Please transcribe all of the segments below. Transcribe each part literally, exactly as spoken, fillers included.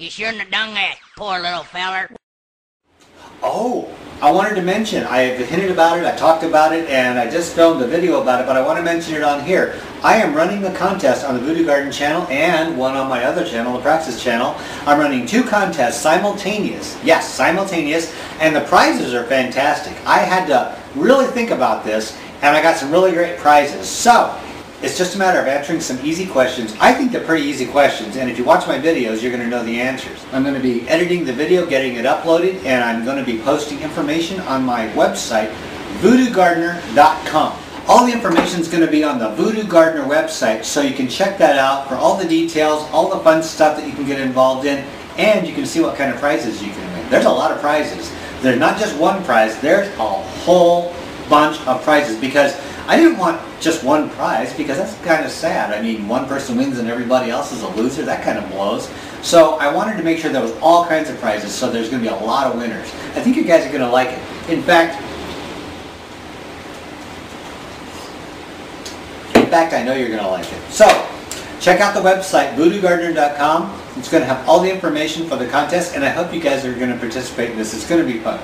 You shouldn't have done that, poor little feller. Oh, I wanted to mention, I've hinted about it, I talked about it, and I just filmed a video about it, but I want to mention it on here. I am running a contest on the Voodoo Garden channel and one on my other channel, the Praxis channel. I'm running two contests simultaneous. Yes, simultaneous. And the prizes are fantastic. I had to really think about this, and I got some really great prizes. So, it's just a matter of answering some easy questions. I think they're pretty easy questions, and if you watch my videos, you're going to know the answers. I'm going to be editing the video, getting it uploaded, and I'm going to be posting information on my website, voodoo gardener dot com. All the information is going to be on the Voodoo Gardener website, so you can check that out for all the details, all the fun stuff that you can get involved in, and you can see what kind of prizes you can win. There's a lot of prizes. There's not just one prize, there's a whole bunch of prizes, because I didn't want just one prize, because that's kind of sad. I mean, one person wins and everybody else is a loser. That kind of blows. So I wanted to make sure there was all kinds of prizes, so there's going to be a lot of winners. I think you guys are going to like it. In fact, in fact, I know you're going to like it. So check out the website, voodoo gardener dot com. It's going to have all the information for the contest, and I hope you guys are going to participate in this. It's going to be fun.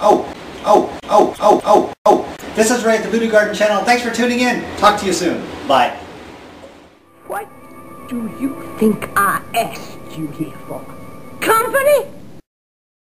Oh, oh, oh, oh, oh, oh. This is Ray at the Voodoo Garden Channel. Thanks for tuning in. Talk to you soon. Bye. What do you think I asked you here for? Company?